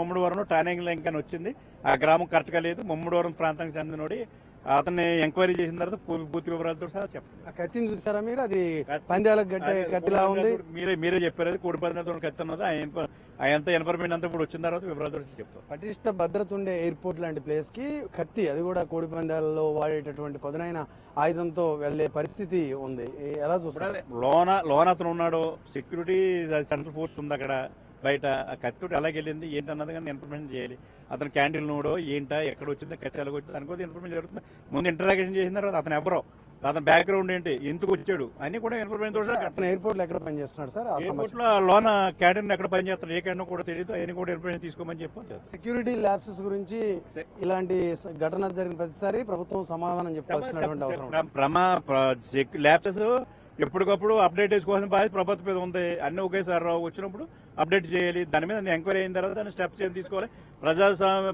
Mummuduvaram Tanang Lankan వచ్చింది ఆ గ్రామం కరెక్ట్గా లేదు మమ్ముడవరం ప్రాంతానికి చెందినోడి అతన్ని ఎంక్వైరీ చేసిన తర్వాత పూర్తి వివరాలతో సహా చెప్పండి. ఆ కత్తిని చూసారా మీరు? అది పందాలకు గట్టే కత్తిలా ఉంది. మీరే చెప్పారు అది కోడి పందాలతో కత్తి అన్నది. అదంతా ఎన్ఫర్మేషన్ అంతా ఇప్పుడు వచ్చిన తర్వాత వివరాలతో చెప్తాం. పటిష్ట భద్రత ఉండే ఎయిర్పోర్ట్ లాంటి ప్లేస్ కి కత్తి, అది కూడా కోడి పందాలలో వాడేటటువంటి పదునైన ఆయుధంతో వెళ్లే పరిస్థితి ఉంది. ఎలా చూస్తారు? లోన అతను ఉన్నాడు, సెక్యూరిటీ సెంట్రల్ ఫోర్స్ ఉంది అక్కడ బయట. ఆ కత్తితోటి అలాగెళ్ళింది ఏంటన్నది కానీ ఇన్ఫర్మేషన్ చేయాలి. అతను క్యాండిల్ నోడో ఏంటా, ఎక్కడ వచ్చిందో, కత్తి ఎలాగొచ్చింది అనుకోవద్దు. ఇన్ఫర్మేషన్ జరుగుతుంది ముందు ఇంటరాక్షన్ చేసిన తర్వాత అతను ఎవరో, అతని బ్యాక్గ్రౌండ్ ఏంటి, ఎందుకు వచ్చాడు అని కూడా ఇన్ఫర్మేషన్ తోటి. అతను ఎయిర్పోర్ట్ లో ఎక్కడ పనిచేస్తున్నాడు సార్? ఎయిర్పోర్ట్ లో లోన క్యాండిల్ ఎక్కడ పనిచేస్తాడు, ఏ క్యాండిల్ కూడా తెలియదు. ఆయన కూడా ఇన్ఫర్మేషన్ తీసుకోమని చెప్పారు. సెక్యూరిటీ ల్యాప్సెస్ గురించి ఇలాంటి ఘటన జరిగిన ప్రతిసారి ప్రభుత్వం సమాధానం చెప్పాల్సినటువంటి అవసరం. ల్యాప్సెస్ ఎప్పటికప్పుడు అప్డేట్ చేసుకోవాల్సిన బాధ్యత ప్రభుత్వం మీద ఉంది. అన్ని ఒకేసారి వచ్చినప్పుడు అప్డేట్ చేయాలి. దాని మీద ఎంక్వైరీ అయిన తర్వాత దాన్ని స్టెప్స్ ఏం తీసుకోవాలి.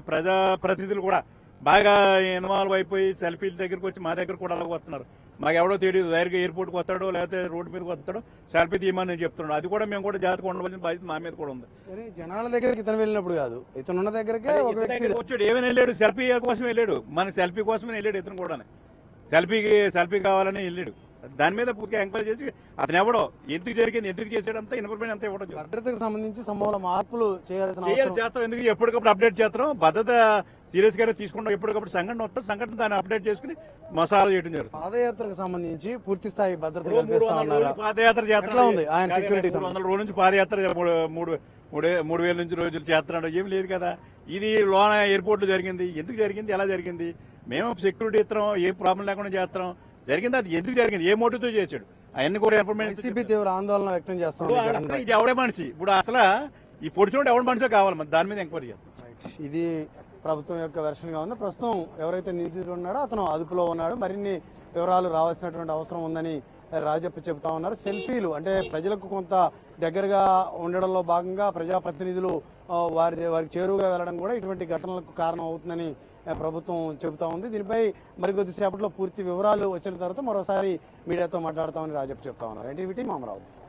ప్రజాప్రతినిధులు కూడా బాగా ఇన్వాల్వ్ అయిపోయి సెల్ఫీల దగ్గరకు వచ్చి మా దగ్గర కూడా అలాగే వస్తున్నారు. మాకు ఎవడో తెలియదు, దగ్గరగా ఎయిర్పోర్ట్కి వస్తాడో లేకపోతే రోడ్డు మీదకి వస్తాడో సెల్ఫీ తీయమని నేను చెప్తున్నాడు. అది కూడా మేము కూడా జాగ్రత్తగా ఉండవలసిన బాధ్యత మా మీద కూడా ఉంది. జనాల దగ్గరికి ఇతను వెళ్ళినప్పుడు కాదు, ఇతను ఉన్న దగ్గరకే వచ్చాడు. ఏమైనా వెళ్ళాడు, సెల్ఫీ కోసం వెళ్ళాడు, మన సెల్ఫీ కోసమే వెళ్ళాడు. ఇతను కూడా సెల్ఫీ కావాలని వెళ్ళాడు. దాని మీద పూర్తిగా ఎంక్వైరీ చేసి అతను ఎవడో, ఎందుకు జరిగింది, ఎందుకు చేసాడు అంతా ఇన్ఫర్మేషన్ అంతా ఇవ్వడం. భద్రతకు సంబంధించి సమూల మార్పులు చేయాల్సిన, ఎందుకు ఎప్పటికప్పుడు అప్డేట్ చేస్తాం. భద్రత సీరియస్ గా తీసుకుంటాం. ఎప్పటికప్పుడు సంఘటన వస్తాం, సంఘటన దాన్ని అప్డేట్ చేసుకుని మసాలా చేయడం జరుగుతుంది. పాదయాత్రకు సంబంధించి పూర్తి స్థాయి భద్రత పాదయాత్ర చేస్తా ఉంది. ఆయన సెక్యూరిటీ 100 రోజుల నుంచి పాదయాత్ర 3,000 నుంచి రోజులు చేస్తున్నాడు. ఏం లేదు కదా. ఇది లోన ఎయిర్పోర్ట్ లో జరిగింది, ఎందుకు జరిగింది, ఎలా జరిగింది, మేము సెక్యూరిటీ ఇస్తాం, ఏ ప్రాబ్లం లేకుండా చేస్తాం. జరిగింది అది ఎందుకు జరిగింది, ఏ మోటివ్తో చేశాడు, అవన్నీ కూడా ఇన్ఫర్మేషన్. తీవ్ర ఆందోళన వ్యక్తం చేస్తాం. ఇది ఎవడే మనిషి, ఇప్పుడు అసలు ఈ పొడిచోటి ఎవరి మనిషో కావాలి, మరి దాని మీద ఎంక్వైరీ చేస్తాం. ఇది ప్రభుత్వం యొక్క వెర్షన్గా ఉంది. ప్రస్తుతం ఎవరైతే నిందితుడు ఉన్నాడో అతను అదుపులో ఉన్నాడు. మరిన్ని వివరాలు రావాల్సినటువంటి అవసరం ఉందని రాజప్ప చెబుతా ఉన్నారు. సెల్ఫీలు అంటే ప్రజలకు కొంత దగ్గరగా ఉండడంలో భాగంగా ప్రజాప్రతినిధులు వారికి చేరువుగా వెళ్లడం కూడా ఇటువంటి ఘటనలకు కారణం అవుతుందని ప్రభుత్వం చెబుతా ఉంది. దీనిపై మరికొద్దిసేపట్లో పూర్తి వివరాలు వచ్చిన తర్వాత మరోసారి మీడియాతో మాట్లాడతామని రాజప్ప చెప్తా ఉన్నారు. NTV team Amaravati.